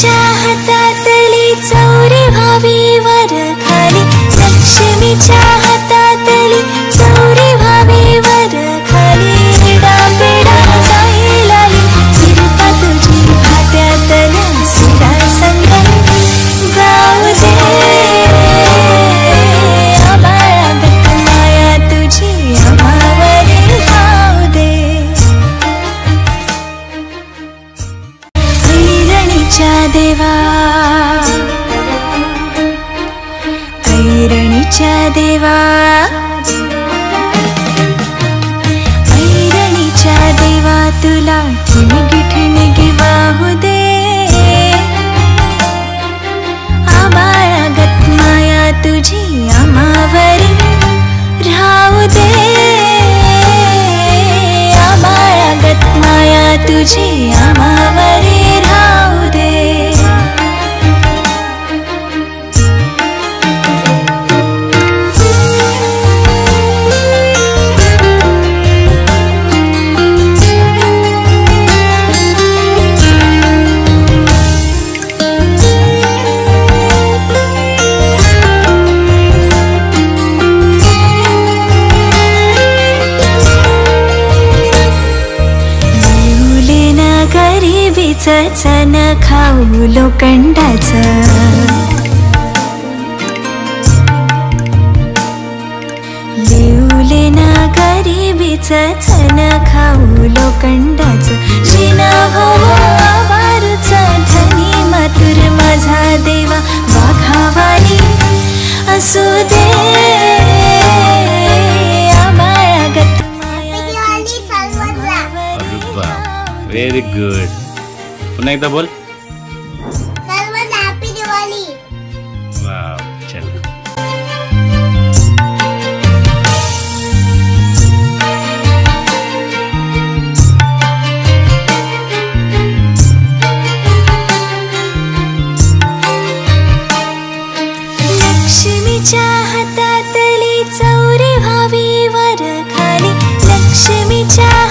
चाहता तली चौरे भाभी वर खाली, लक्ष्मी चाहता तली चौरे भाभी वर खाली, पेड़ा पेड़ा जाई लाली कृपा तुझी भात्या तल्या सुरा संगम गाऊ जे आम्हाला गत माया तुझी आम्हावर राहू दे। कैरणीच्या देवा कैरणीच्या देवा तुला ठिणगी ठिणगी वाहू दे, आम्हाला गत माया तुझी आम्हावर राहू दे, आम्हाला गत माया तुझी आम्हावर राहू दे। चन खाऊ लोखंडाच लिवले ना गरिबीच, चन खाऊ लोखंडाच, श्रीना हो आवारच धनी मातुर माझा देवा, वाघावानी असू दे आम्हाला गत माया। व्हेरी गुड, पुन्हा एकदा बोल। सर्वांना हॅपी दिवाळी। वाव, चल लक्ष्मीच्या हातातली चौरे भावी वर खाली, लक्ष्मीच्या